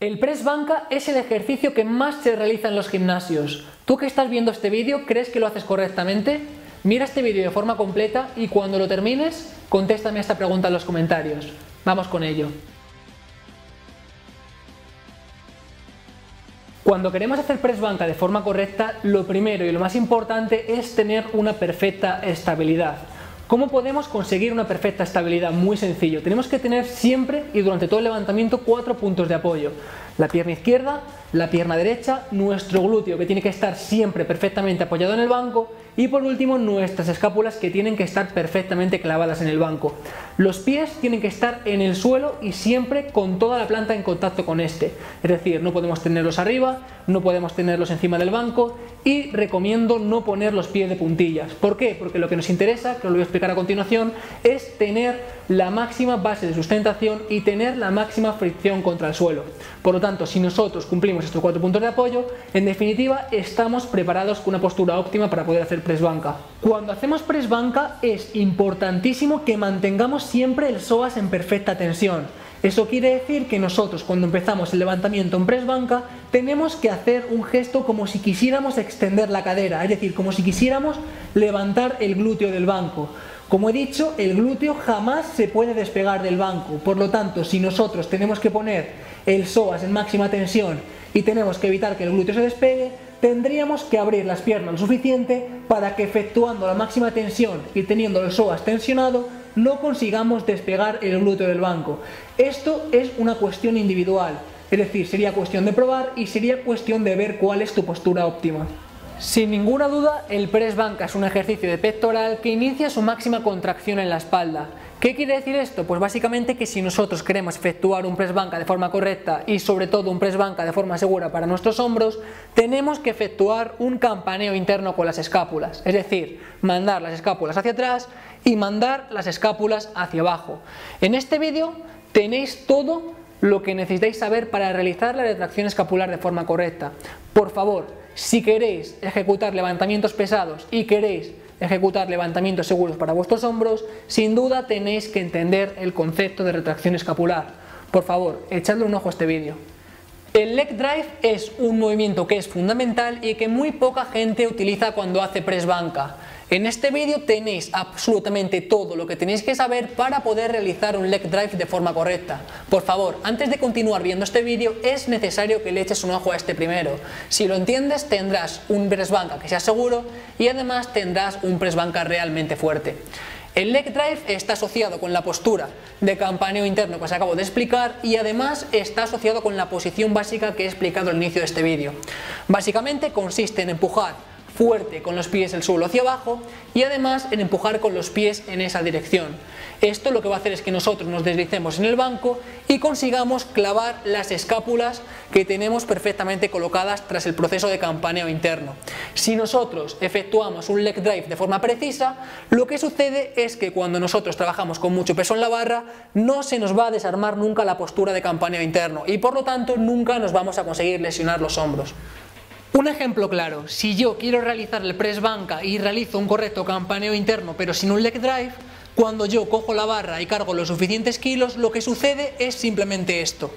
El press banca es el ejercicio que más se realiza en los gimnasios. Tú que estás viendo este vídeo, ¿crees que lo haces correctamente? Mira este vídeo de forma completa y cuando lo termines, contéstame esta pregunta en los comentarios. Vamos con ello. Cuando queremos hacer press banca de forma correcta, lo primero y lo más importante es tener una perfecta estabilidad. ¿Cómo podemos conseguir una perfecta estabilidad? Muy sencillo. Tenemos que tener siempre y durante todo el levantamiento 4 puntos de apoyo. La pierna izquierda, la pierna derecha, nuestro glúteo que tiene que estar siempre perfectamente apoyado en el banco y por último nuestras escápulas que tienen que estar perfectamente clavadas en el banco. Los pies tienen que estar en el suelo y siempre con toda la planta en contacto con este. Es decir, no podemos tenerlos arriba, no podemos tenerlos encima del banco y recomiendo no poner los pies de puntillas. ¿Por qué? Porque lo que nos interesa, que os lo voy a explicar a continuación, es tener la máxima base de sustentación y tener la máxima fricción contra el suelo. Por lo tanto, si nosotros cumplimos estos 4 puntos de apoyo, en definitiva estamos preparados con una postura óptima para poder hacer press banca. Cuando hacemos press banca es importantísimo que mantengamos siempre el psoas en perfecta tensión. Eso quiere decir que nosotros cuando empezamos el levantamiento en press banca tenemos que hacer un gesto como si quisiéramos extender la cadera, es decir, como si quisiéramos levantar el glúteo del banco. Como he dicho, el glúteo jamás se puede despegar del banco, por lo tanto, si nosotros tenemos que poner el psoas en máxima tensión y tenemos que evitar que el glúteo se despegue, tendríamos que abrir las piernas lo suficiente para que efectuando la máxima tensión y teniendo el psoas tensionado, no consigamos despegar el glúteo del banco. Esto es una cuestión individual, es decir, sería cuestión de probar y sería cuestión de ver cuál es tu postura óptima. Sin ninguna duda, el press banca es un ejercicio de pectoral que inicia su máxima contracción en la espalda. ¿Qué quiere decir esto? Pues básicamente que si nosotros queremos efectuar un press banca de forma correcta y sobre todo un press banca de forma segura para nuestros hombros, tenemos que efectuar un campaneo interno con las escápulas, es decir, mandar las escápulas hacia atrás y mandar las escápulas hacia abajo. En este vídeo tenéis todo lo que necesitáis saber para realizar la retracción escapular de forma correcta. Por favor, si queréis ejecutar levantamientos pesados y queréis ejecutar levantamientos seguros para vuestros hombros, sin duda tenéis que entender el concepto de retracción escapular. Por favor, echadle un ojo a este vídeo. El leg drive es un movimiento que es fundamental y que muy poca gente utiliza cuando hace press banca. En este vídeo tenéis absolutamente todo lo que tenéis que saber para poder realizar un leg drive de forma correcta. Por favor, antes de continuar viendo este vídeo es necesario que le eches un ojo a este primero. Si lo entiendes tendrás un press banca que sea seguro y además tendrás un press banca realmente fuerte. El leg drive está asociado con la postura de campaneo interno que os acabo de explicar y además está asociado con la posición básica que he explicado al inicio de este vídeo. Básicamente consiste en empujar fuerte con los pies el suelo hacia abajo y además en empujar con los pies en esa dirección. Esto lo que va a hacer es que nosotros nos deslicemos en el banco y consigamos clavar las escápulas que tenemos perfectamente colocadas tras el proceso de campaneo interno. Si nosotros efectuamos un leg drive de forma precisa, lo que sucede es que cuando nosotros trabajamos con mucho peso en la barra, no se nos va a desarmar nunca la postura de campaneo interno y por lo tanto nunca nos vamos a conseguir lesionar los hombros. Un ejemplo claro, si yo quiero realizar el press banca y realizo un correcto campaneo interno pero sin un leg drive, cuando yo cojo la barra y cargo los suficientes kilos, lo que sucede es simplemente esto.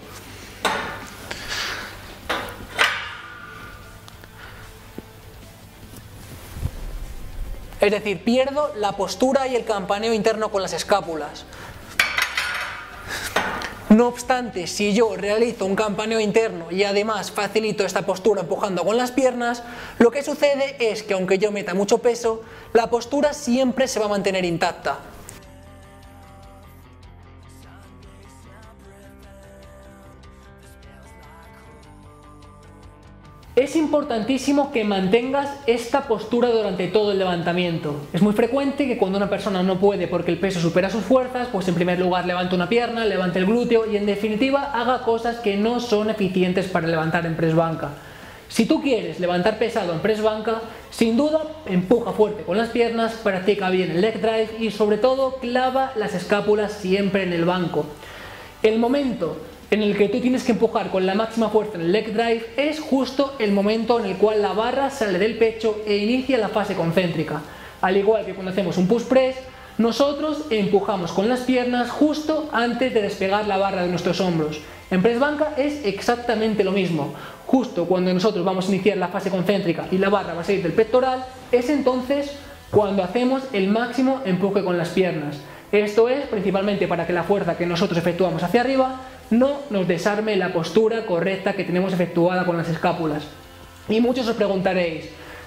Es decir, pierdo la postura y el campaneo interno con las escápulas. No obstante, si yo realizo un campaneo interno y además facilito esta postura empujando con las piernas, lo que sucede es que aunque yo meta mucho peso, la postura siempre se va a mantener intacta. Es importantísimo que mantengas esta postura durante todo el levantamiento. Es muy frecuente que cuando una persona no puede porque el peso supera sus fuerzas, pues en primer lugar levante una pierna, levante el glúteo y en definitiva haga cosas que no son eficientes para levantar en press banca. Si tú quieres levantar pesado en press banca, sin duda empuja fuerte con las piernas, practica bien el leg drive y sobre todo clava las escápulas siempre en el banco. El momento en el que tú tienes que empujar con la máxima fuerza en el leg drive es justo el momento en el cual la barra sale del pecho e inicia la fase concéntrica. Al igual que cuando hacemos un push press, nosotros empujamos con las piernas justo antes de despegar la barra de nuestros hombros. En press banca es exactamente lo mismo. Justo cuando nosotros vamos a iniciar la fase concéntrica y la barra va a salir del pectoral, es entonces cuando hacemos el máximo empuje con las piernas. Esto es principalmente para que la fuerza que nosotros efectuamos hacia arriba no nos desarme la postura correcta que tenemos efectuada con las escápulas. Y muchos os preguntaréis,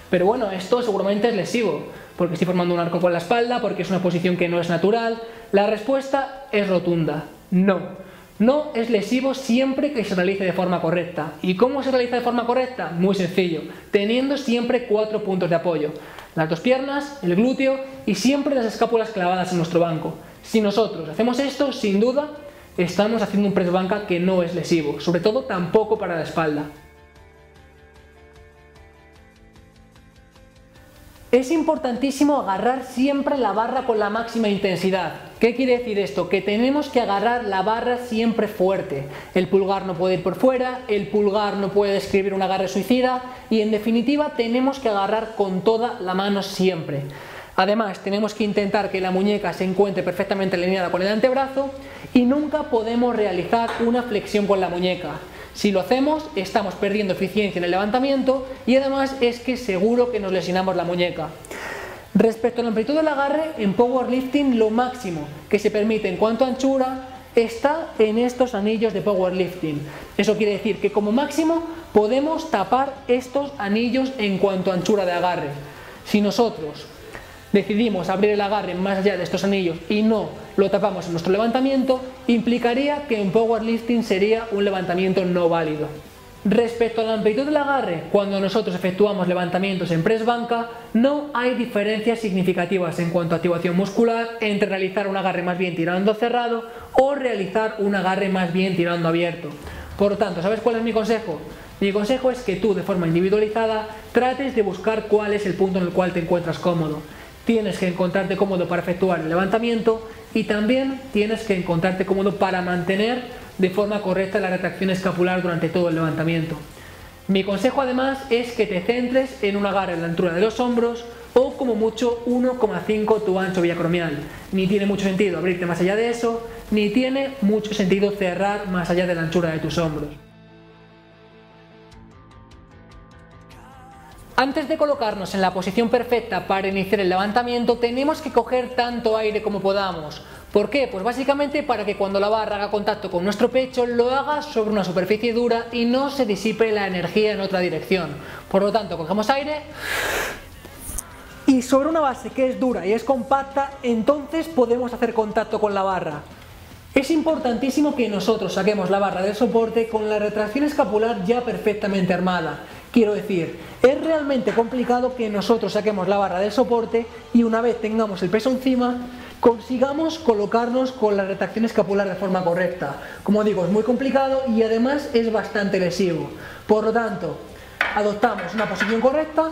pero bueno, esto seguramente es lesivo, porque estoy formando un arco con la espalda, porque es una posición que no es natural. La respuesta es rotunda, no. No es lesivo siempre que se realice de forma correcta. ¿Y cómo se realiza de forma correcta? Muy sencillo, teniendo siempre 4 puntos de apoyo. Las dos piernas, el glúteo y siempre las escápulas clavadas en nuestro banco. Si nosotros hacemos esto, sin duda, estamos haciendo un press banca que no es lesivo, sobre todo tampoco para la espalda. Es importantísimo agarrar siempre la barra con la máxima intensidad. ¿Qué quiere decir esto? Que tenemos que agarrar la barra siempre fuerte. El pulgar no puede ir por fuera, el pulgar no puede describir un agarre suicida y en definitiva tenemos que agarrar con toda la mano siempre. Además tenemos que intentar que la muñeca se encuentre perfectamente alineada con el antebrazo y nunca podemos realizar una flexión con la muñeca. Si lo hacemos, estamos perdiendo eficiencia en el levantamiento y además es que seguro que nos lesionamos la muñeca. Respecto a la amplitud del agarre, en powerlifting lo máximo que se permite en cuanto a anchura está en estos anillos de powerlifting. Eso quiere decir que como máximo podemos tapar estos anillos en cuanto a anchura de agarre. Si nosotros decidimos abrir el agarre más allá de estos anillos y no lo tapamos en nuestro levantamiento, implicaría que en powerlifting sería un levantamiento no válido. Respecto a la amplitud del agarre, cuando nosotros efectuamos levantamientos en press banca, no hay diferencias significativas en cuanto a activación muscular entre realizar un agarre más bien tirando cerrado o realizar un agarre más bien tirando abierto. Por lo tanto, ¿sabes cuál es mi consejo? Mi consejo es que tú, de forma individualizada, trates de buscar cuál es el punto en el cual te encuentras cómodo. Tienes que encontrarte cómodo para efectuar el levantamiento y también tienes que encontrarte cómodo para mantener de forma correcta la retracción escapular durante todo el levantamiento. Mi consejo además es que te centres en un agarre en la altura de los hombros o como mucho 1,5 tu ancho biacromial. Ni tiene mucho sentido abrirte más allá de eso, ni tiene mucho sentido cerrar más allá de la anchura de tus hombros. Antes de colocarnos en la posición perfecta para iniciar el levantamiento, tenemos que coger tanto aire como podamos. ¿Por qué? Pues básicamente para que cuando la barra haga contacto con nuestro pecho, lo haga sobre una superficie dura y no se disipe la energía en otra dirección. Por lo tanto, cogemos aire y sobre una base que es dura y es compacta, entonces podemos hacer contacto con la barra. Es importantísimo que nosotros saquemos la barra del soporte con la retracción escapular ya perfectamente armada. Quiero decir, es realmente complicado que nosotros saquemos la barra del soporte y una vez tengamos el peso encima, consigamos colocarnos con la retracción escapular de forma correcta. Como digo, es muy complicado y además es bastante lesivo. Por lo tanto, adoptamos una posición correcta,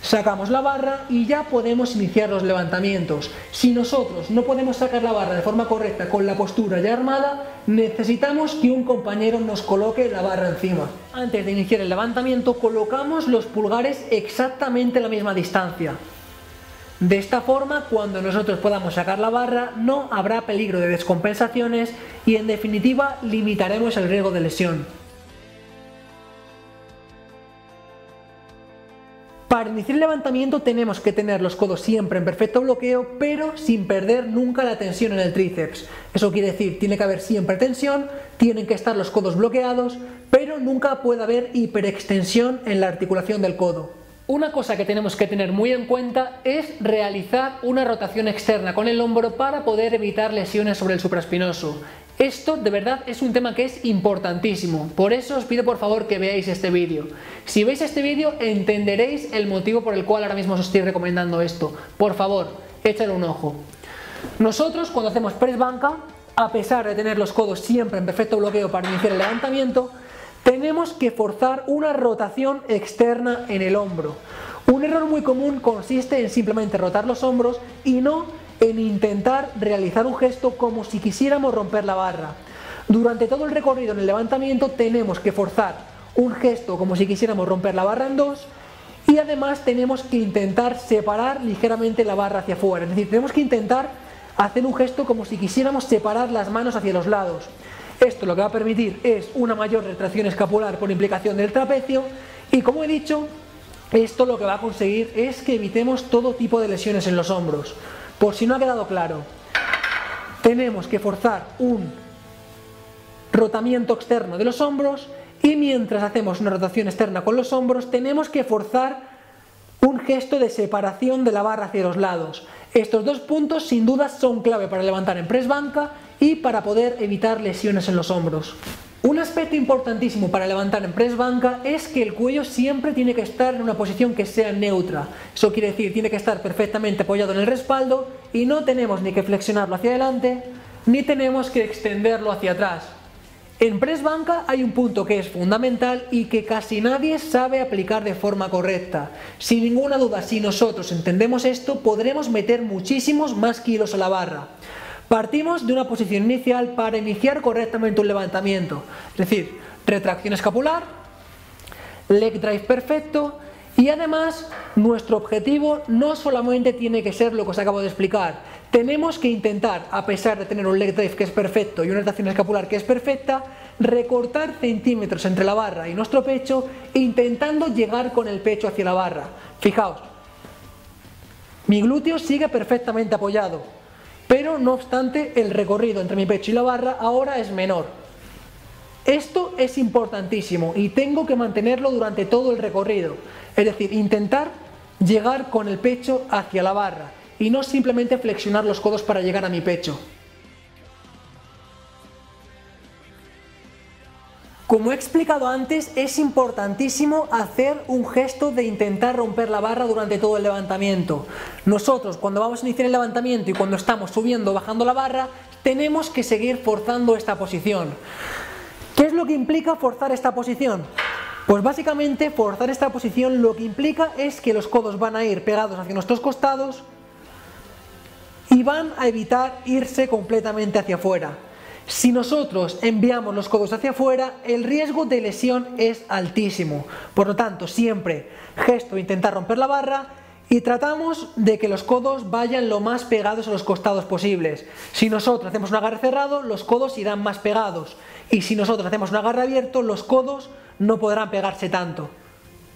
sacamos la barra y ya podemos iniciar los levantamientos. Si nosotros no podemos sacar la barra de forma correcta con la postura ya armada, necesitamos que un compañero nos coloque la barra encima. Antes de iniciar el levantamiento, colocamos los pulgares exactamente a la misma distancia. De esta forma, cuando nosotros podamos sacar la barra, no habrá peligro de descompensaciones y en definitiva limitaremos el riesgo de lesión. Para iniciar el levantamiento tenemos que tener los codos siempre en perfecto bloqueo, pero sin perder nunca la tensión en el tríceps. Eso quiere decir, tiene que haber siempre tensión, tienen que estar los codos bloqueados, pero nunca puede haber hiperextensión en la articulación del codo. Una cosa que tenemos que tener muy en cuenta es realizar una rotación externa con el hombro para poder evitar lesiones sobre el supraespinoso. Esto de verdad es un tema que es importantísimo, por eso os pido por favor que veáis este vídeo. Si veis este vídeo entenderéis el motivo por el cual ahora mismo os estoy recomendando esto. Por favor, échale un ojo. Nosotros cuando hacemos press banca, a pesar de tener los codos siempre en perfecto bloqueo para iniciar el levantamiento, tenemos que forzar una rotación externa en el hombro. Un error muy común consiste en simplemente rotar los hombros y no en intentar realizar un gesto como si quisiéramos romper la barra. Durante todo el recorrido en el levantamiento tenemos que forzar un gesto como si quisiéramos romper la barra en dos y además tenemos que intentar separar ligeramente la barra hacia afuera. Es decir, tenemos que intentar hacer un gesto como si quisiéramos separar las manos hacia los lados. Esto lo que va a permitir es una mayor retracción escapular por implicación del trapecio y, como he dicho, esto lo que va a conseguir es que evitemos todo tipo de lesiones en los hombros. Por si no ha quedado claro, tenemos que forzar un rotamiento externo de los hombros y mientras hacemos una rotación externa con los hombros tenemos que forzar un gesto de separación de la barra hacia los lados. Estos dos puntos sin duda son clave para levantar en press banca y para poder evitar lesiones en los hombros. Un aspecto importantísimo para levantar en press banca es que el cuello siempre tiene que estar en una posición que sea neutra. Eso quiere decir, tiene que estar perfectamente apoyado en el respaldo y no tenemos ni que flexionarlo hacia adelante ni tenemos que extenderlo hacia atrás. En press banca hay un punto que es fundamental y que casi nadie sabe aplicar de forma correcta. Sin ninguna duda, si nosotros entendemos esto, podremos meter muchísimos más kilos a la barra. Partimos de una posición inicial para iniciar correctamente un levantamiento, es decir, retracción escapular, leg drive perfecto y además nuestro objetivo no solamente tiene que ser lo que os acabo de explicar. Tenemos que intentar, a pesar de tener un leg drive que es perfecto y una rotación escapular que es perfecta, recortar centímetros entre la barra y nuestro pecho, intentando llegar con el pecho hacia la barra. Fijaos, mi glúteo sigue perfectamente apoyado, pero no obstante el recorrido entre mi pecho y la barra ahora es menor. Esto es importantísimo y tengo que mantenerlo durante todo el recorrido, es decir, intentar llegar con el pecho hacia la barra y no simplemente flexionar los codos para llegar a mi pecho. Como he explicado antes, es importantísimo hacer un gesto de intentar romper la barra durante todo el levantamiento. Nosotros, cuando vamos a iniciar el levantamiento y cuando estamos subiendo o bajando la barra, tenemos que seguir forzando esta posición. ¿Qué es lo que implica forzar esta posición? Pues básicamente forzar esta posición lo que implica es que los codos van a ir pegados hacia nuestros costados y van a evitar irse completamente hacia afuera. Si nosotros enviamos los codos hacia afuera, el riesgo de lesión es altísimo. Por lo tanto, siempre gesto de intentar romper la barra y tratamos de que los codos vayan lo más pegados a los costados posibles. Si nosotros hacemos un agarre cerrado, los codos irán más pegados. Y si nosotros hacemos un agarre abierto, los codos no podrán pegarse tanto.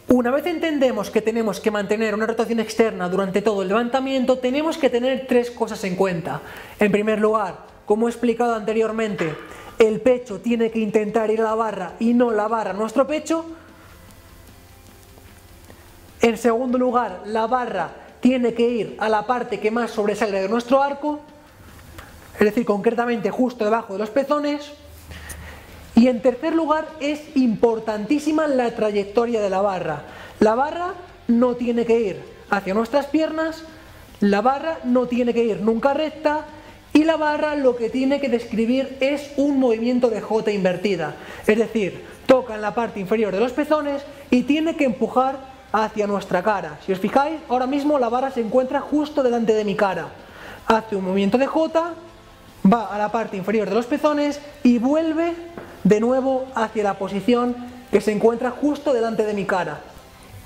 Una vez entendemos que tenemos que mantener una rotación externa durante todo el levantamiento, tenemos que tener tres cosas en cuenta. En primer lugar, como he explicado anteriormente, el pecho tiene que intentar ir a la barra y no la barra a nuestro pecho. En segundo lugar, la barra tiene que ir a la parte que más sobresale de nuestro arco, es decir, concretamente justo debajo de los pezones. Y en tercer lugar, es importantísima la trayectoria de la barra. La barra no tiene que ir hacia nuestras piernas, la barra no tiene que ir nunca recta y la barra lo que tiene que describir es un movimiento de J invertida. Es decir, toca en la parte inferior de los pezones y tiene que empujar hacia nuestra cara. Si os fijáis, ahora mismo la barra se encuentra justo delante de mi cara. Hace un movimiento de J, va a la parte inferior de los pezones y vuelve de nuevo hacia la posición que se encuentra justo delante de mi cara.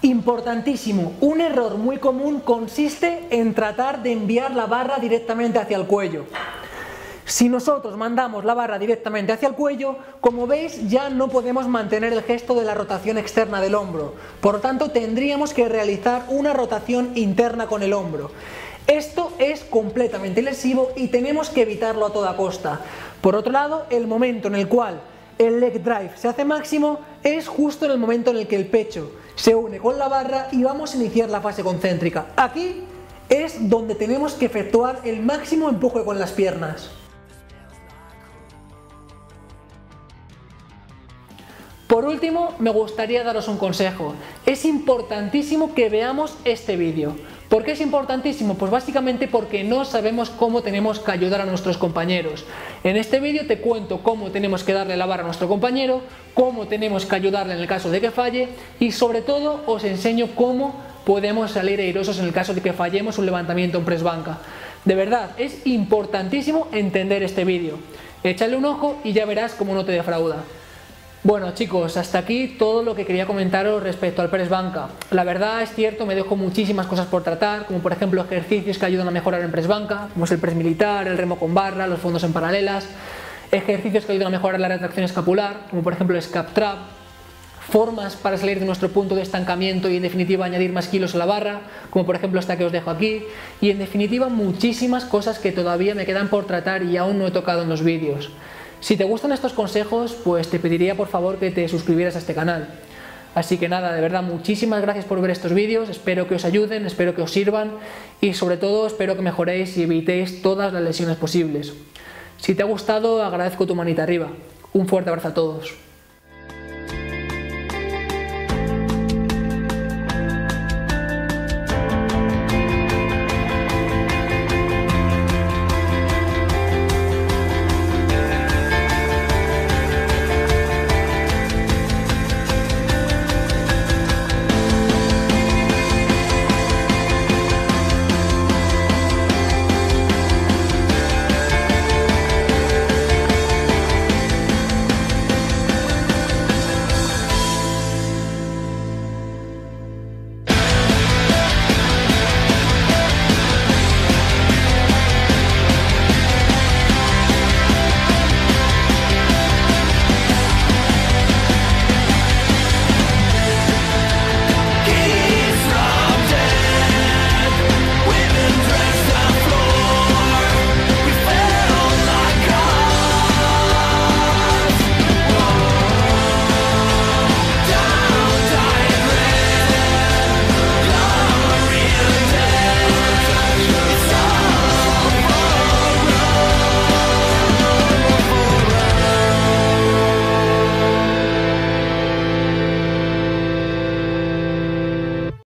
Importantísimo, un error muy común consiste en tratar de enviar la barra directamente hacia el cuello. Si nosotros mandamos la barra directamente hacia el cuello, como veis ya no podemos mantener el gesto de la rotación externa del hombro. Por lo tanto, tendríamos que realizar una rotación interna con el hombro. Esto es completamente lesivo y tenemos que evitarlo a toda costa. Por otro lado, el momento en el cual el leg drive se hace máximo es justo en el momento en el que el pecho se une con la barra y vamos a iniciar la fase concéntrica. Aquí es donde tenemos que efectuar el máximo empuje con las piernas. Por último, me gustaría daros un consejo. Es importantísimo que veamos este vídeo. ¿Por qué es importantísimo? Pues básicamente porque no sabemos cómo tenemos que ayudar a nuestros compañeros. En este vídeo te cuento cómo tenemos que darle la barra a nuestro compañero, cómo tenemos que ayudarle en el caso de que falle y sobre todo os enseño cómo podemos salir airosos en el caso de que fallemos un levantamiento en press banca. De verdad, es importantísimo entender este vídeo. Échale un ojo y ya verás cómo no te defrauda. Bueno chicos, hasta aquí todo lo que quería comentaros respecto al press banca. La verdad es cierto, me dejo muchísimas cosas por tratar, como por ejemplo ejercicios que ayudan a mejorar en press banca, como es el press militar, el remo con barra, los fondos en paralelas. ejercicios que ayudan a mejorar la retracción escapular, como por ejemplo el scap trap, formas para salir de nuestro punto de estancamiento y en definitiva añadir más kilos a la barra, como por ejemplo esta que os dejo aquí, y en definitiva muchísimas cosas que todavía me quedan por tratar y aún no he tocado en los vídeos. Si te gustan estos consejos, pues te pediría por favor que te suscribieras a este canal. Así que nada, de verdad, muchísimas gracias por ver estos vídeos, espero que os ayuden, espero que os sirvan y sobre todo espero que mejoréis y evitéis todas las lesiones posibles. Si te ha gustado, agradezco tu manita arriba. Un fuerte abrazo a todos.